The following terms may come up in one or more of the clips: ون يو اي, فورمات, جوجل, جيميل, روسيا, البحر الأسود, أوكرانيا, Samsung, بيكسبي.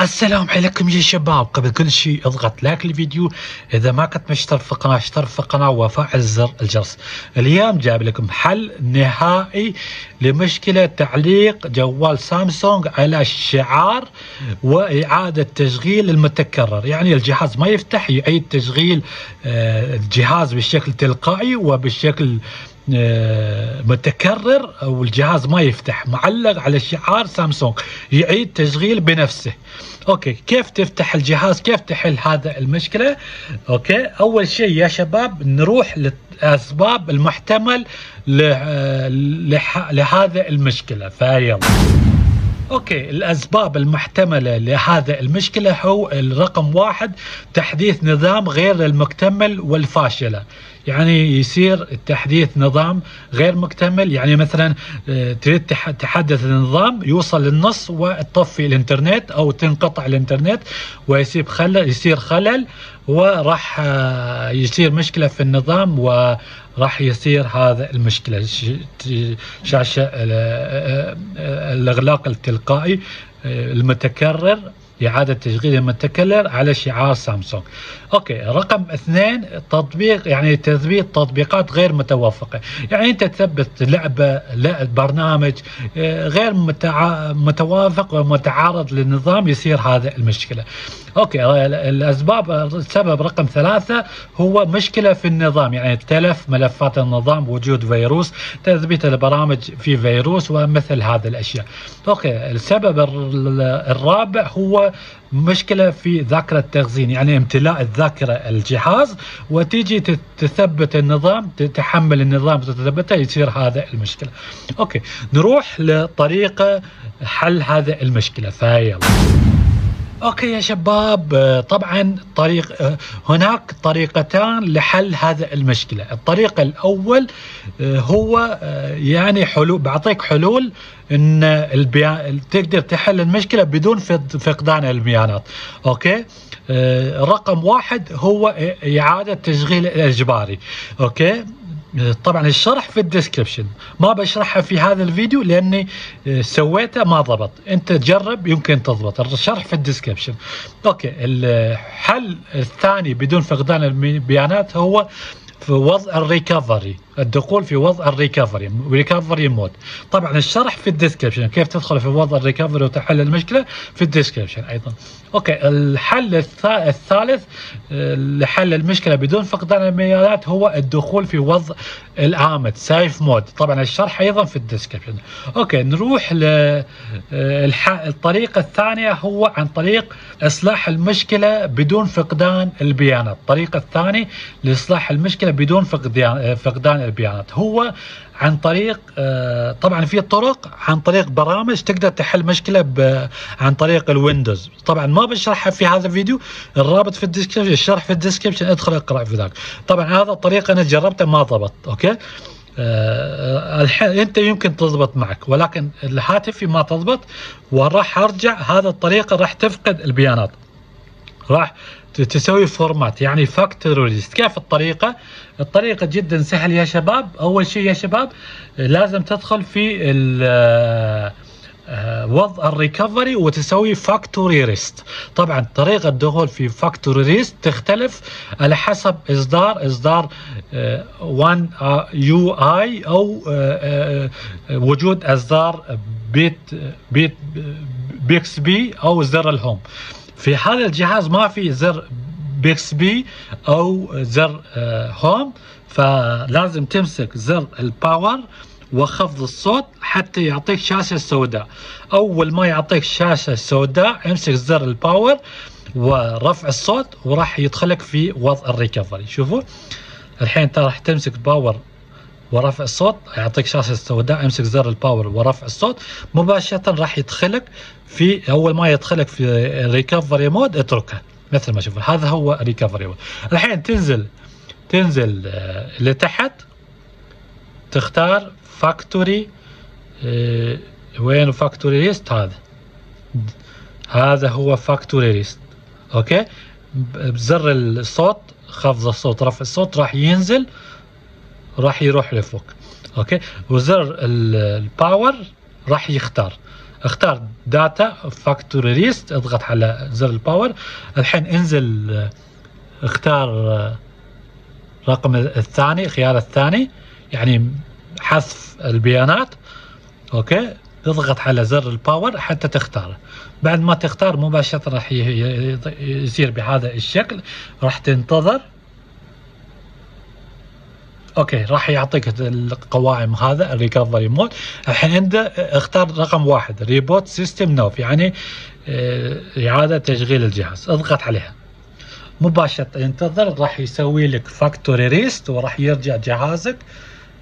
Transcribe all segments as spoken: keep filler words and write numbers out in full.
السلام عليكم يا شباب. قبل كل شيء اضغط لايك للفيديو، اذا ما كنت مشترك في القناه اشترك في القناه وفعل زر الجرس. اليوم جايب لكم حل نهائي لمشكله تعليق جوال سامسونج على الشعار واعاده تشغيل المتكرر، يعني الجهاز ما يفتح، يعيد تشغيل الجهاز بالشكل تلقائي وبالشكل متكرر، والجهاز ما يفتح، معلق على الشعار سامسونج يعيد تشغيل بنفسه. اوكي، كيف تفتح الجهاز؟ كيف تحل هذا المشكله؟ اوكي، اول شيء يا شباب نروح للاسباب المحتمل لهذا المشكله، فيلا. اوكي، الاسباب المحتمله لهذا المشكله هو الرقم واحد، تحديث نظام غير المكتمل والفاشله. يعني يصير تحديث نظام غير مكتمل، يعني مثلا تريد تحدث النظام يوصل للنص وتطفي الانترنت او تنقطع الانترنت ويصير خلل، يصير خلل وراح يصير مشكله في النظام وراح يصير هذا المشكله، شاشه الاغلاق التلقائي المتكرر، إعادة تشغيل المتكرر على شعار سامسونج. أوكي، رقم اثنين تطبيق، يعني تثبيت تطبيقات غير متوافقة، يعني أنت تثبت لعبة لعب برنامج غير متع... متوافق ومتعارض للنظام، يصير هذا المشكلة. أوكي، الأسباب السبب رقم ثلاثة هو مشكلة في النظام، يعني تلف ملفات النظام، وجود فيروس، تثبيت البرامج في فيروس ومثل هذه الأشياء. أوكي، السبب الرابع هو مشكلة في ذاكرة التخزين، يعني امتلاء الذاكرة الجهاز وتيجي تثبت النظام، تحمل النظام وتثبته، يصير هذا المشكلة. اوكي، نروح لطريقة حل هذا المشكلة، فيلا. اوكي يا شباب، طبعا طريق هناك طريقتان لحل هذا المشكله. الطريق الاول هو يعني حلول، بعطيك حلول ان البيان... تقدر تحل المشكله بدون فقدان البيانات. اوكي، رقم واحد هو اعاده تشغيل الاجباري. اوكي، طبعا الشرح في الديسكربشن، ما بشرحها في هذا الفيديو لاني سويته ما ضبط، انت تجرب يمكن تضبط، الشرح في الديسكربشن. اوكي، الحل الثاني بدون فقدان البيانات هو في وضع الريكفري، الدخول في وضع الريكفري، ريكفري مود. طبعا الشرح في الديسكربشن، كيف تدخل في وضع الريكفري وتحل المشكله في الديسكربشن ايضا. اوكي، الحل الثالث لحل المشكله بدون فقدان البيانات هو الدخول في وضع الآمد، سيف مود، طبعا الشرح ايضا في الديسكربشن. اوكي، نروح للطريقه الثانيه، هو عن طريق اصلاح المشكله بدون فقدان البيانات. الطريقه الثانيه لاصلاح المشكله بدون فقدان البيانات هو عن طريق، طبعا في طرق، عن طريق برامج تقدر تحل مشكله عن طريق الويندوز، طبعا ما بشرحها في هذا الفيديو، الرابط في الديسكربشن، الشرح في الديسكربشن، ادخل اقرا في ذاك. طبعا هذا الطريقه انا جربته ما ضبط. اوكي، الحين انت يمكن تضبط معك ولكن الهاتف ما تضبط، وراح ارجع هذا الطريقه راح تفقد البيانات، راح تسوي فورمات، يعني فاكتوري ريست. كيف الطريقه؟ الطريقه جدا سهله يا شباب. اول شيء يا شباب لازم تدخل في وضع الريكفري وتسوي فاكتوري ريست. طبعا طريقه الدخول في فاكتوري ريست تختلف على حسب اصدار اصدار ون يو اي او وجود اصدار بيت بيت بيكسبي او زر الهوم. في هذا الجهاز ما في زر بيكسبي او زر هوم، فلازم تمسك زر الباور وخفض الصوت حتى يعطيك شاشة سوداء. اول ما يعطيك شاشة سوداء امسك زر الباور ورفع الصوت وراح يدخلك في وضع الريكفري. شوفوا الحين انت راح تمسك باور ورفع الصوت، يعطيك شاشة سوداء، امسك زر الباور ورفع الصوت مباشرة راح يدخلك في، اول ما يدخلك في ريكفري مود اتركه مثل ما شوف، هذا هو ريكفري مود. الحين تنزل تنزل لتحت تختار فاكتوري، وين فاكتوري ريست؟ هذا هذا هو فاكتوري ريست. اوكي، بزر الصوت خفض الصوت رفع الصوت راح ينزل، راح يروح لفوق. اوكي، وزر الباور راح يختار اختار داتا فاكتوري ليست، اضغط على زر الباور. الحين انزل اختار رقم الثاني، خيار الثاني يعني حذف البيانات. اوكي اضغط على زر الباور حتى تختاره. بعد ما تختار مباشرة راح يصير بهذا الشكل، راح تنتظر. اوكي راح يعطيك القوائم هذا الريكفري مود. الحين انت اختار رقم واحد ريبوت سيستم نوف، يعني اعادة تشغيل الجهاز. اضغط عليها مباشرة، انتظر راح يسوي لك فاكتوري ريست وراح يرجع جهازك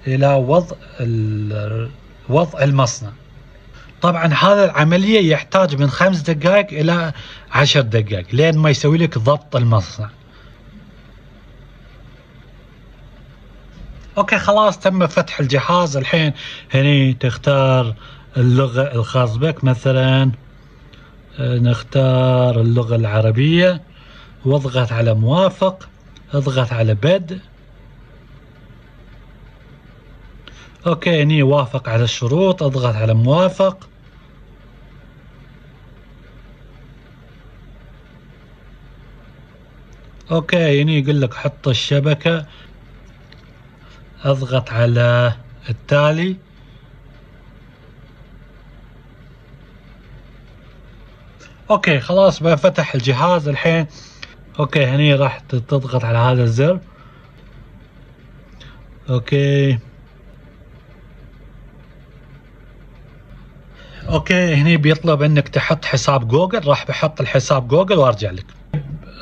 الى وضع وضع المصنع. طبعا هذا العملية يحتاج من خمس دقائق الى عشر دقائق لين ما يسوي لك ضبط المصنع. اوكي خلاص تم فتح الجهاز. الحين هني تختار اللغة الخاص بك، مثلا نختار اللغة العربية واضغط على موافق، اضغط على بدء. اوكي هني وافق على الشروط، اضغط على موافق. اوكي هني يقول لك حط الشبكة، اضغط على التالي. اوكي خلاص بقى فتح الجهاز الحين. اوكي هني راح تضغط على هذا الزر. اوكي اوكي هني بيطلب انك تحط حساب جوجل، راح بحط الحساب جوجل وارجع لك.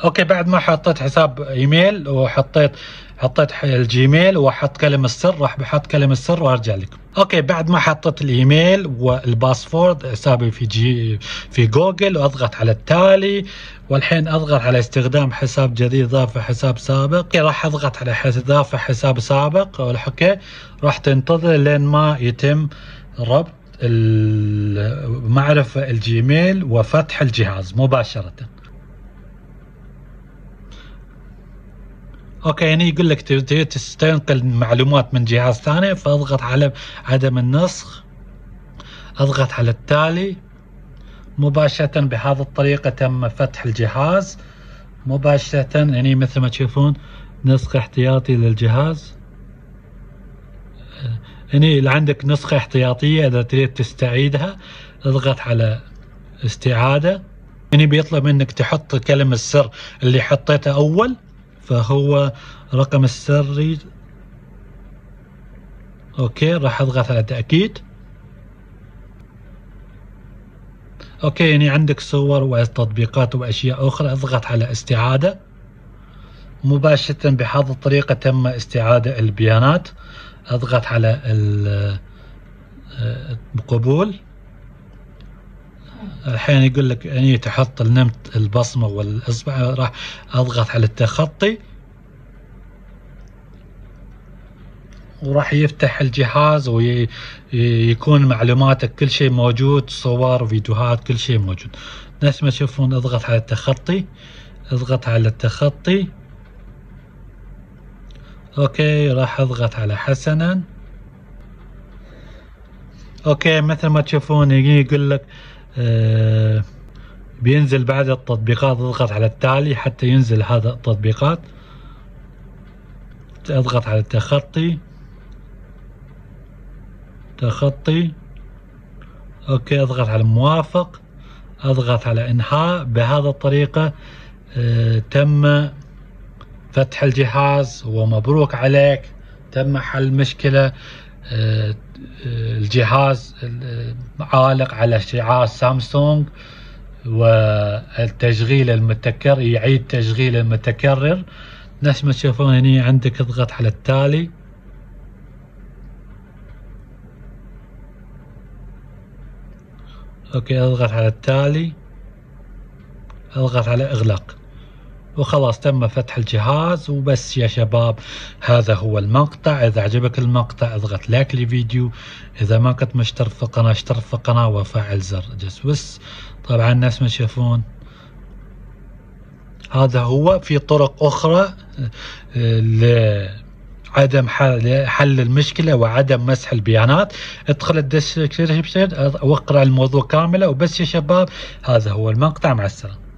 اوكي بعد ما حطيت حساب ايميل وحطيت حطيت الجيميل وحط كلمة السر، راح بحط كلمة السر وارجع لك. اوكي بعد ما حطيت الايميل والباسورد حسابي في جي في جوجل، واضغط على التالي. والحين اضغط على استخدام حساب جديد اضافة حساب سابق. راح اضغط على اضافة حساب سابق. اوكي راح تنتظر لين ما يتم ربط معرفة الجيميل وفتح الجهاز مباشرة. اوكي هني يقول لك تستنقل معلومات من جهاز ثاني، فاضغط على عدم النسخ، اضغط على التالي. مباشرة بهذه الطريقة تم فتح الجهاز مباشرة. هني مثل ما تشوفون نسخ احتياطي للجهاز. هني عندك نسخة احتياطية اذا تريد تستعيدها، اضغط على استعادة. هني بيطلب منك تحط كلمة السر اللي حطيتها اول، فهو رقم السري. اوكي راح اضغط على تأكيد. اوكي يعني عندك صور وتطبيقات واشياء اخرى، اضغط على استعادة. مباشرة بهذه الطريقة تم استعادة البيانات. اضغط على القبول. الحين يقول لك اني تحط النمت البصمه والاصبع، راح اضغط على التخطي وراح يفتح الجهاز ويكون معلوماتك كل شيء موجود، صور وفيديوهات كل شيء موجود. نفس ما تشوفون اضغط على التخطي، اضغط على التخطي. اوكي راح اضغط على حسنا. اوكي مثل ما تشوفون يقول لك آه بينزل بعد التطبيقات، اضغط على التالي حتى ينزل هذا التطبيقات. اضغط على التخطي تخطي. اوكي اضغط على موافق، اضغط على انهاء. بهذا الطريقة آه تم فتح الجهاز ومبروك عليك، تم حل مشكلة آه الجهاز عالق على شعار سامسونج والتشغيل المتكرر، يعيد تشغيل المتكرر. نفس ما تشوفون هني عندك اضغط على التالي. اوكي اضغط على التالي، اضغط على اغلاق وخلاص تم فتح الجهاز. وبس يا شباب هذا هو المقطع. إذا عجبك المقطع اضغط لايك للفيديو، إذا ما كنت مشترك في القناة اشترك في القناة وفعل زر الجرس. طبعا الناس ما تشوفون هذا هو. في طرق أخرى عدم حل المشكلة وعدم مسح البيانات. ادخل الديسكريبشن واقرأ الموضوع كاملة. وبس يا شباب، هذا هو المقطع، مع السلامة.